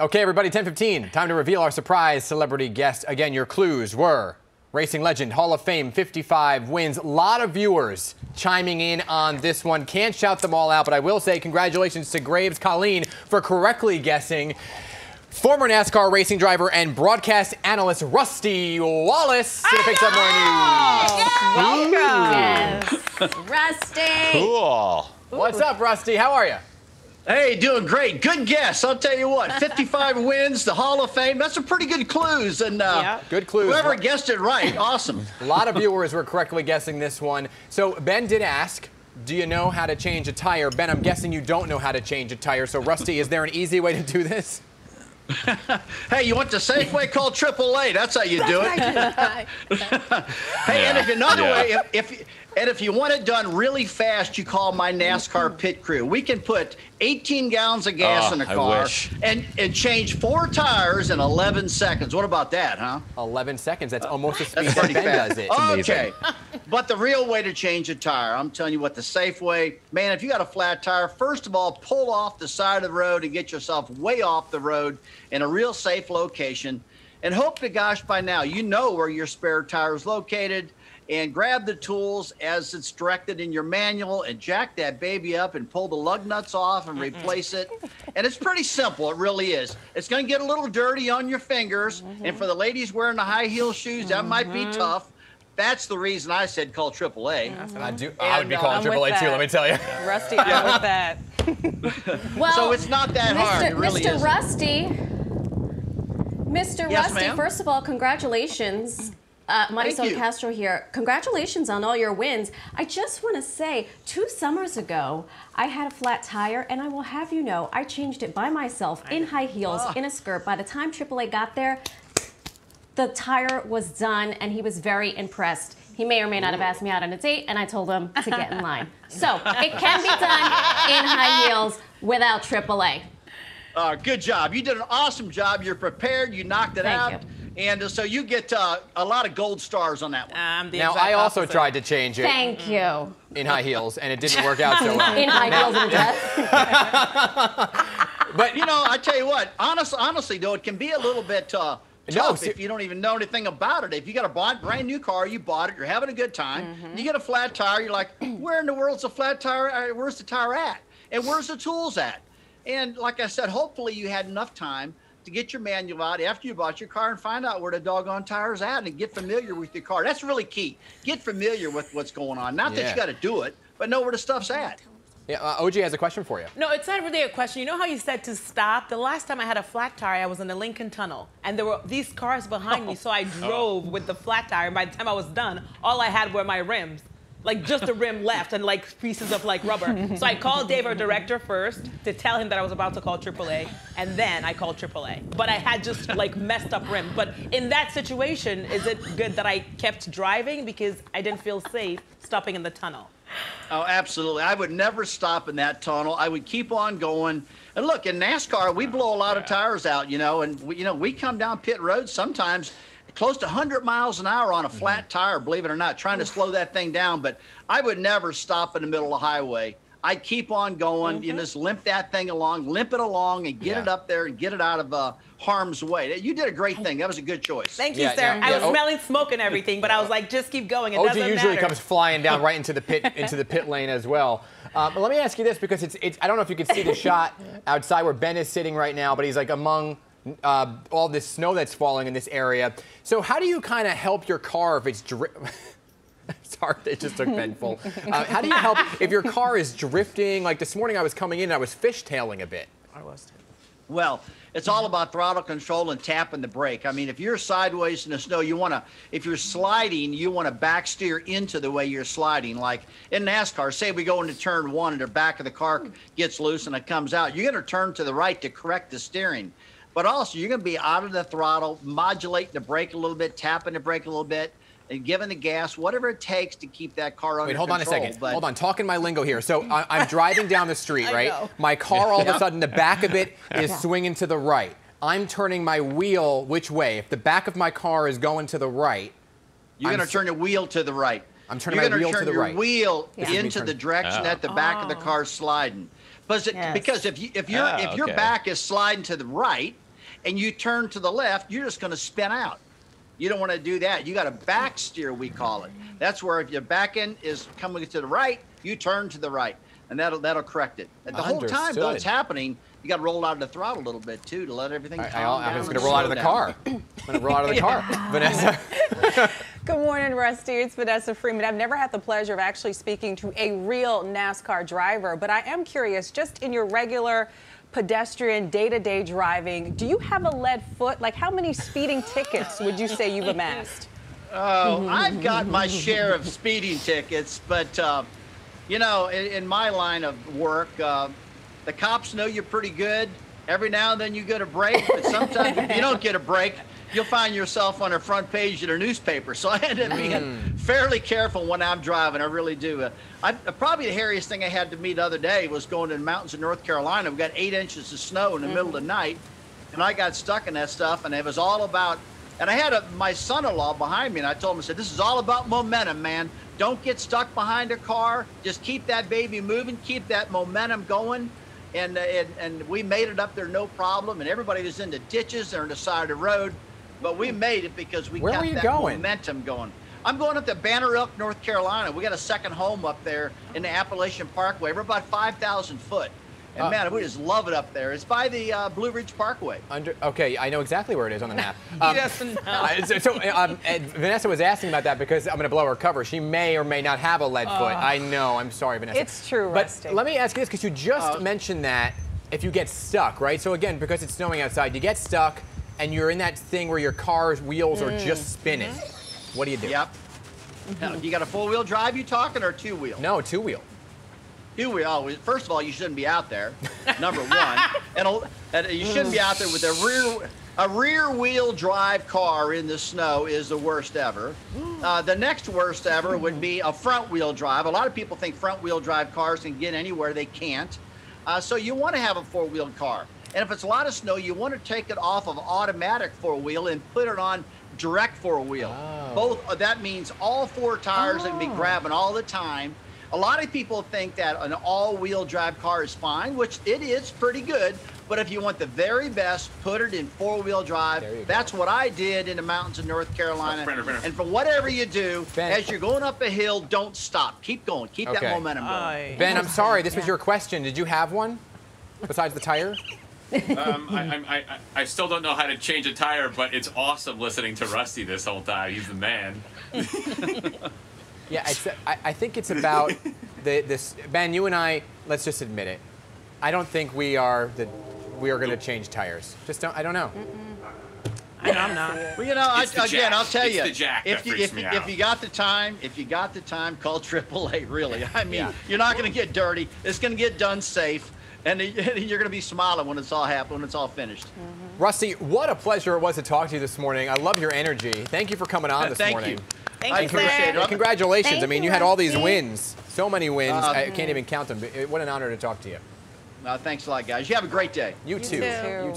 Okay, everybody, 10:15, time to reveal our surprise celebrity guest. Again, your clues were racing legend, Hall of Fame, 55 wins. A lot of viewers chiming in on this one. Can't shout them all out, but I will say congratulations to Graves Colleen for correctly guessing former NASCAR racing driver and broadcast analyst Rusty Wallace. Welcome. Rusty. Cool. What's up, Rusty? How are you? Hey, doing great. Good guess. I'll tell you what, 55 wins, the Hall of Fame. That's some pretty good clues. And good clues. Whoever guessed it right, awesome. A lot of viewers were correctly guessing this one. So Ben did ask, do you know how to change a tire? Ben, I'm guessing you don't know how to change a tire. So Rusty, is there an easy way to do this? Hey, you want the safe way? Call Triple A. That's how you do it. Hey, and if another way, if you want it done really fast, you call my NASCAR pit crew. We can put 18 gallons of gas in a car and change 4 tires in 11 seconds. What about that, huh? 11 seconds. That's almost the speed that Ben does it. Okay. But the real way to change a tire, I'm telling you what, the safe way, man, if you got a flat tire, first of all, pull off the side of the road and get yourself way off the road in a real safe location. And hope to gosh by now you know where your spare tire is located, and grab the tools as it's directed in your manual and jack that baby up and pull the lug nuts off and replace it. And it's pretty simple. It really is. It's going to get a little dirty on your fingers. And for the ladies wearing the high heel shoes, that might be tough. That's the reason I said call Triple A. I would be calling Triple A too, let me tell you. Rusty, I'm with that. Well, so it's not that hard. It really is. Mr. Rusty, first of all, congratulations. Marisol Castro here. Congratulations on all your wins. I just want to say, 2 summers ago, I had a flat tire, and I will have you know, I changed it by myself in high heels, in a skirt. By the time AAA got there, the tire was done, and he was very impressed. He may or may not have asked me out on a date, and I told him to get in line. So it can be done in high heels without AAA. Good job. You did an awesome job. You're prepared. You knocked it out. Thank you. And so you get a lot of gold stars on that one. Now, I also tried to change it. Thank you. In high heels, and it didn't work out so well. In high heels and dress. But, you know, I tell you what, honestly, though, it can be a little bit tough if you don't even know anything about it. If you got a brand new car, you bought it, you're having a good time, you get a flat tire, you're like, where in the world's a flat tire? Where's the tire at? And where's the tools at? And like I said, hopefully you had enough time to get your manual out after you bought your car and find out where the doggone tire's at and get familiar with your car. That's really key. Get familiar with what's going on. Not that you got to do it, but know where the stuff's at. Yeah, OG has a question for you. No, it's not really a question. You know how you said to stop? The last time I had a flat tire, I was in the Lincoln Tunnel, and there were these cars behind me, so I drove with the flat tire. And by the time I was done, all I had were my rims. Like just the rim left and like pieces of like rubber. So I called Dave, our director, first to tell him that I was about to call AAA, and then I called AAA. But I had just like messed up rim. But in that situation, is it good that I kept driving because I didn't feel safe stopping in the tunnel? Oh, absolutely. I would never stop in that tunnel. I would keep on going. And look, in NASCAR, we blow a lot of tires out, you know, and we, you know, we come down pit road sometimes close to 100 miles an hour on a flat tire, believe it or not, trying to slow that thing down. But I would never stop in the middle of the highway. I keep on going, you know, just limp that thing along, limp it along, and get it up there and get it out of harm's way. You did a great thing. That was a good choice. Thank you, sir. I was smelling smoke and everything, but I was like, just keep going. It doesn't matter. OG usually comes flying down right into the pit lane as well. But let me ask you this, because it's I don't know if you can see the shot outside where Ben is sitting right now, but he's like among all this snow that's falling in this area. So how do you kind of help your car if it's sorry, it just took Ben full. How do you help if your car is drifting? Like this morning I was coming in and I was fishtailing a bit. Well, it's all about throttle control and tapping the brake. I mean, if you're sideways in the snow, you want to, if you're sliding, you want to back steer into the way you're sliding. Like in NASCAR, say we go into turn 1 and the back of the car gets loose and it comes out. You're going to turn to the right to correct the steering. But also, you're going to be out of the throttle, modulating the brake a little bit, tapping the brake a little bit, and giving the gas, whatever it takes to keep that car under control. Wait, hold on a second. But hold on, talking my lingo here. So I'm driving down the street, right? My car, all of a sudden, the back of it is swinging to the right. I'm turning my wheel which way? If the back of my car is going to the right, you're going to turn the wheel to the right. I'm turning my wheel to the right. You're going to turn your wheel into the direction that the back of the car is sliding. Because if your back is sliding to the right and you turn to the left, you're just going to spin out. You don't want to do that. You got a back steer, we call it. That's where if your back end is coming to the right, you turn to the right, and that'll correct it. And the Understood. Whole time though it's happening, you got to roll out of the throttle a little bit too to let everything calm down. I'm just going to roll out of the car. I'm going to roll out of the car. Vanessa. Good morning, Rusty. It's Vanessa Freeman. I've never had the pleasure of actually speaking to a real NASCAR driver, but I am curious, just in your regular pedestrian day-to-day driving, do you have a lead foot? Like, how many speeding tickets would you say you've amassed? Oh, I've got my share of speeding tickets, but you know, in my line of work, the cops know you're pretty good. Every now and then you get a break, but sometimes if you don't get a break, you'll find yourself on a front page of a newspaper. So I end up being fairly careful when I'm driving. I really do. Probably the hairiest thing I had to meet the other day was going to the mountains of North Carolina. We got 8 inches of snow in the middle of the night, and I got stuck in that stuff. And it was all about, and I had my son-in-law behind me, and I told him, I said, this is all about momentum, man. Don't get stuck behind a car. Just keep that baby moving. Keep that momentum going. And we made it up there no problem. And everybody was in the ditches or on the side of the road. But we made it because we got that momentum going. I'm going up to Banner Elk, North Carolina. We got a second home up there in the Appalachian Parkway. We're about 5,000 foot. And man, we just love it up there. It's by the Blue Ridge Parkway. Okay, I know exactly where it is on the map. He doesn't know. Vanessa was asking about that because I'm going to blow her cover. She may or may not have a lead foot. I know. I'm sorry, Vanessa. It's true, Rusty. But let me ask you this, because you just mentioned that if you get stuck, right? So again, because it's snowing outside, you get stuck, and you're in that thing where your car's wheels are just spinning. What do you do? Yep. Now, you got a four-wheel drive you talking or two-wheel? No, two-wheel. Two-wheel. First of all, you shouldn't be out there, number one. And you shouldn't be out there with a rear-wheel drive car in the snow is the worst ever. The next worst ever would be a front-wheel drive. A lot of people think front-wheel drive cars can get anywhere. They can't. So you want to have a four-wheel car. And if it's a lot of snow, you want to take it off of automatic four-wheel and put it on direct four-wheel. Oh. Both, that means all four tires and be grabbing all the time. A lot of people think that an all-wheel drive car is fine, which it is pretty good. But if you want the very best, put it in four-wheel drive. That's what I did in the mountains of North Carolina. And for whatever you do, as you're going up a hill, don't stop. Keep going. Keep that momentum going. Ben, I'm sorry. This was your question. Did you have one besides the tire? I still don't know how to change a tire, but it's awesome listening to Rusty this whole time. He's the man. Yeah, I think it's about this. Ben, you and I, let's just admit it. I don't think we are going to change tires. Just don't. I don't know. I'm not. Well, you know, I'll tell you. It's the jack that freaks me out. If you got the time, call Triple A. Really, I mean, you're not going to get dirty. It's going to get done safe. And you're going to be smiling when it's all happening, when it's all finished. Rusty, what a pleasure it was to talk to you this morning. I love your energy. Thank you for coming on this morning. Thank you. I appreciate it. Congratulations. I mean, you had all these wins, so many wins. I can't even count them. But what an honor to talk to you. Thanks a lot, guys. You have a great day. You too.